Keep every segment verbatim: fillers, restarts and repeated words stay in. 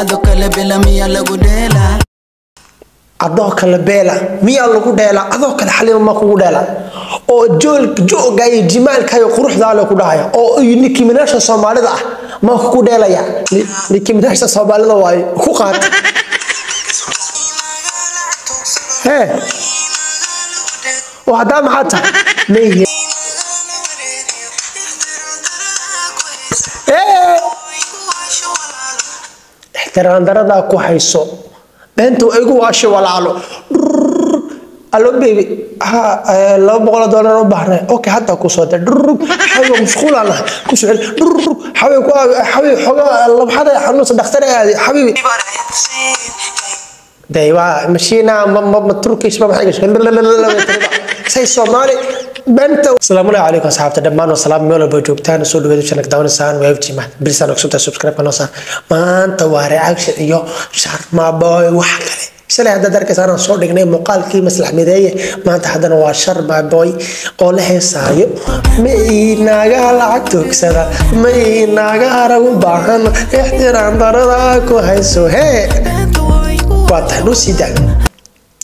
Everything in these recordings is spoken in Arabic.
أدوكالا بلا ميا لغوديلا أدوكالا بلا ميا لغوديلا أدوكالا حليم مكوديلا أو جول جو جاي جمال كايو كروح ذلك كودايا أو نيكي مناشا صوماليدا مكوديلا يا نيكي مناشا صوماليدا واي كوكات ها وهدام حتى ليه تراندردا كوحيسو بنتو ايغو واشي ولالو الو بيبي ها لو بقول دولار وبحنا اوكي حتى كوسود حاجه مشغوله انا كوسود حبيبي حبيبي حبيبي لو حدا حنوس دكتور حبيبي دايوا مشينا ما تركيش ما حاجه سي صومالي بنتو السلام عليكم اصحابتي دمان والسلام ميول بوجوبتان سو دويد شانك داونسان ويفتيما بريسان اكسوتا سبسكرايب كانوسا مان تو رياكشن يو شار ما باي وحكله شلي هذا دركس انا سو دغني مقالكي مسلح ميديه مان حدنا وا شر ما باي او لهيسايو مي ناغا لعتوكسدا مي ناغا رو باهن احترام دردا كو هيسو هي واتلو سيدان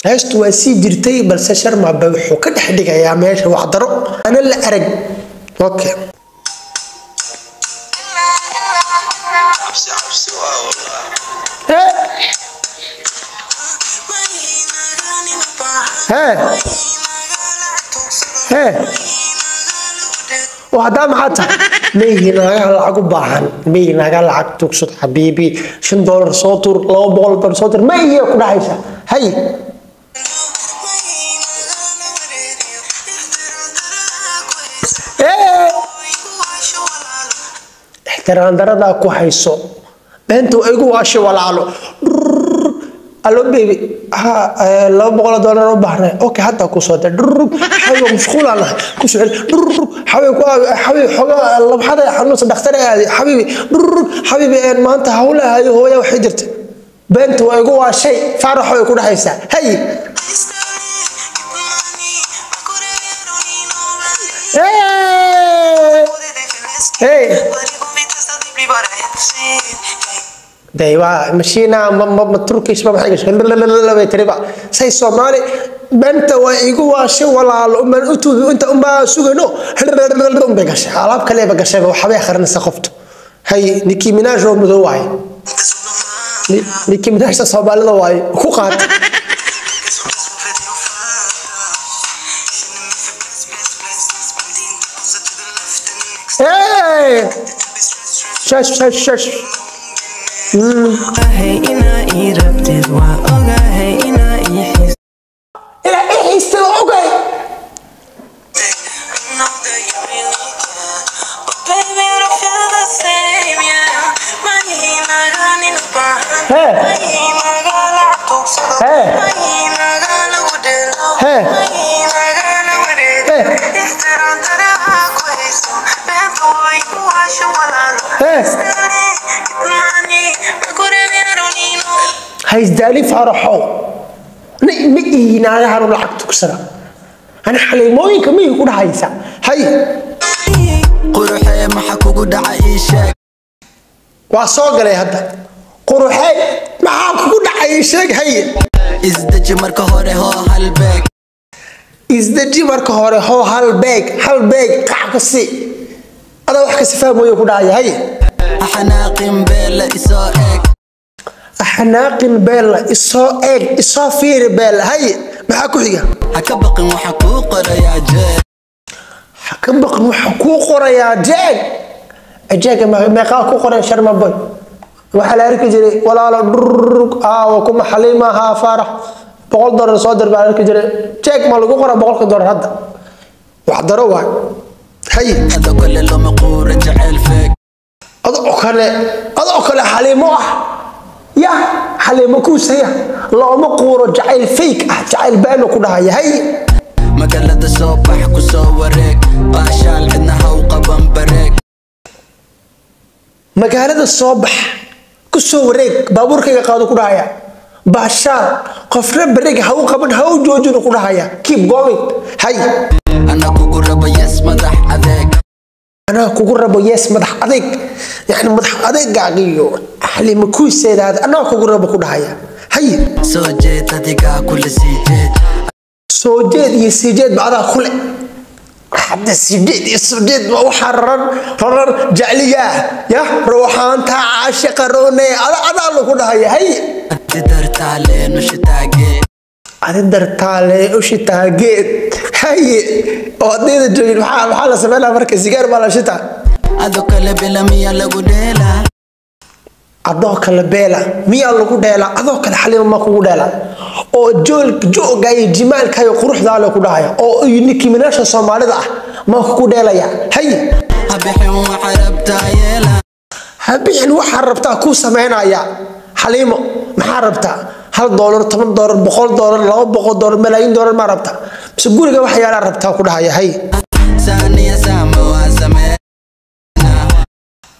هاست واسي جرتي بس شر ما بوحو كدحدق يا ماشي وحضره انا اللي ارج اوكي عبسي عبسي واو والله ها ها وهدام حتى مي ناقع العقب باحن مي ناقع العقب تقصد حبيبي شن دولار سوتر لو بول بر سوتر ما هي كل عايشه هي تراندردا كوحيسو بنتو ايغو واشي ولالو الو بيبي ها لو بقول دولار وبحنا اوكي حتى كوسود حاجه مشغوله انا كوسود حبيبي حبيبي حوغا لو حدا حنوس دكتور حبيبي حبيبي ان مانتا هولا هي هويا وحي جرت بنتو ايغو واشي فارخ way ku dhaxaysa هي هي دايوا مشينا ما تركيش ما حاجه لا تربع سي صومالي بنت وايغو واشي ولا امن اتو انت ام با سوغنو ام بغاش علاب كلي بغاش وحبي خرنا سقفته هي نيكي مناج مدو واي نيكي مناج صومالي واي كو قات شاش شاش شاش هيزدالي فرحو نقي ناها العقد تكسر انا حليموين كمي يكون هيسا هي قروحي ما حكوكو دعايشك واسوق لي هذا قروحي ما حكوكو دعايشك هي ازدجي مركه هوري هو هالباك ازدجي مركه هوري هو هالباك هالباك قعكسي انا وحكي سفاهم يكون هي احناقين بلا اسوائك أحناقين بيلا إسا إيج إسا فير بيلا هاي محاكو حيا حكبقن وحقوق ريا جاي حكبقن وحقوق ريا جاي أجاك ميقاكو قرين شرما بوي وحالا ركي جري ولا لا درررررررررررررررررررررررررررررررررررررررررررررررررررررررررررررررررر آه وكما حليمها بقول دور صادر بقى ركي جري جاك مالوكو قرى بقول كدور هدا وحضروا هاي هذا كل اللي مقور جعل فيك أضعوكالي أضعوكالي حليموه يا حليمكوس هي لو ما قورو جعل فيك جعل بالو كدهايا هي ما قلت الصباح كصورك قاشال عندنا حوقه بنبرك ما قلت الصباح كصورك بابوركا قادو كدهايا باشال قفره بريك حوقه بن هو جوجو كدهايا keep going هي انا كوغرب يس مدح اديك انا كوغرب يس مدح اديك يعني مدح اديك قاقيو أحلى مكوس سيدات أنا كقولنا بكون هيا هي سوجيت أديكا كل سجيت سوجيت يسجيت بعدها خل حد سجيت يسجيت وحرر حرر جعلية يا روحان تعشق روني أنا أنا بكون هيا هي تدرت عليه نشي تاجي تدرت عليه وش تاجي هي وأدينا جوين وحال وحال سمعنا مركز سجار ولا شتا أدوك لبلا ميا لقوديلا أدوك لبلا ميا لقوديلا أدوك الحليم ما كوديلا أو جول جو جاي جمال كي يخرج ذا كودايا أو ينكي مناش الصومالي ذا ما كوديلا يا هي هبيح وحرب تايلا هبيح وحرب تا كوسا معنا يا حليم محارب تا هل دولار ثمن دولار بقول دولار لا بقول دولار ملايين دولار ما ربتا بس قول جوا حيا ربتا تا كودايا هي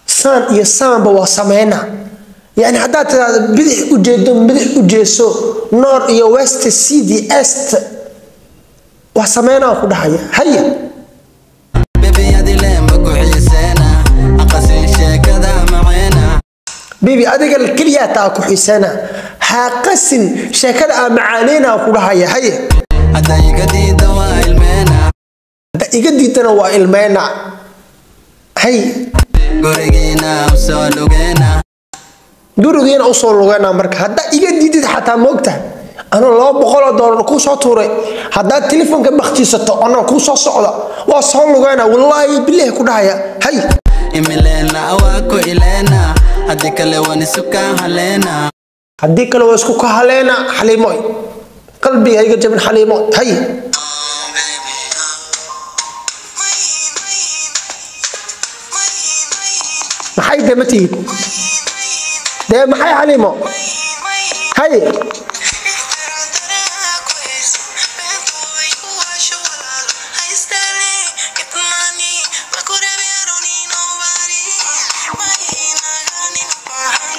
سان يسامب وسامينا يعني هذا بدي أجدهم بدي أجسو نور يوست سيدي أست وسامينا وخد هيا هيا بيبي أدي لين بقولي سنا أقسم شيء كذا معنا بيبي أدي قال كلية تاكو حسنا هقسم شيء كذا معانينا وخد هيا هيا هذا يقدي دواء المنا هذا يقدي دواء المنا هي gurigeena u soo lugeena gurigeena u soo lugeena marka hada iga diidid xataa moogta ana laba boqol oo doolar ku soo tuuray hada telefoonka baqtiisato ana ku soo socda waa soo lugeena wallahi billahi ku dhaya hay imeelna waa ku ileena hadi kale waan isku ka haleena hadi kale waan isku ka haleena xalimoy qalbigayga jabin xalimo hay محي دمتي ده محي حليمه هي هي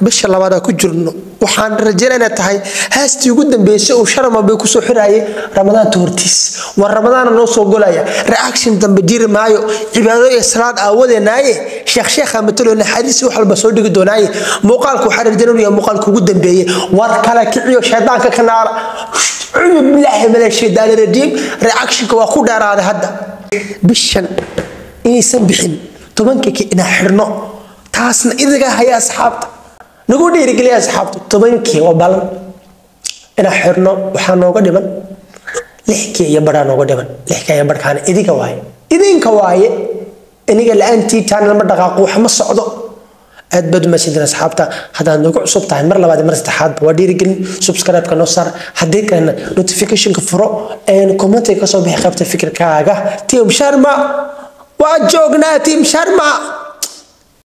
بش لبدا كجرنو وحان رجلنا تحي هاستي قدام بيسي وشرما بيكسو حراي رمضان تورتيس والرمضان نوصو قولايا رياكشن تنبدير مايو عبادو يسراد أولي نايه شيخ شيخ مثلو الحديث وحل بسودك دوناي مقالكو حرر دنوريا مقالكو قدام بيه واركالا كعيو شيطانك كنار عيو بلاحي من الشيطان الرجيم رياكشنك واخو دارا هذا هدا بشان إنسان بحن تمنكك إنا حرنو تاسنا إذا هيا أصحابت نقول لي رجلي أصحابت تمنكي وبالن إنا حرنو وحانو قدما لحكي يبرانو قدما لحكي يبركان إذي كواي إذين كواي إني قال أنتي تاني المرة قاقو حمص عضو أتبدو ما سيدنا أصحابته هذا نقول صبتها المرة بعد مرة استحاد وديري قل سبسكرايب كنا صار هديك كنا نوتيفيكيشن كفرو إن كومنت يكسب بحقيقة فكر كاجا تيم شرما وأجوجنا تيم شرما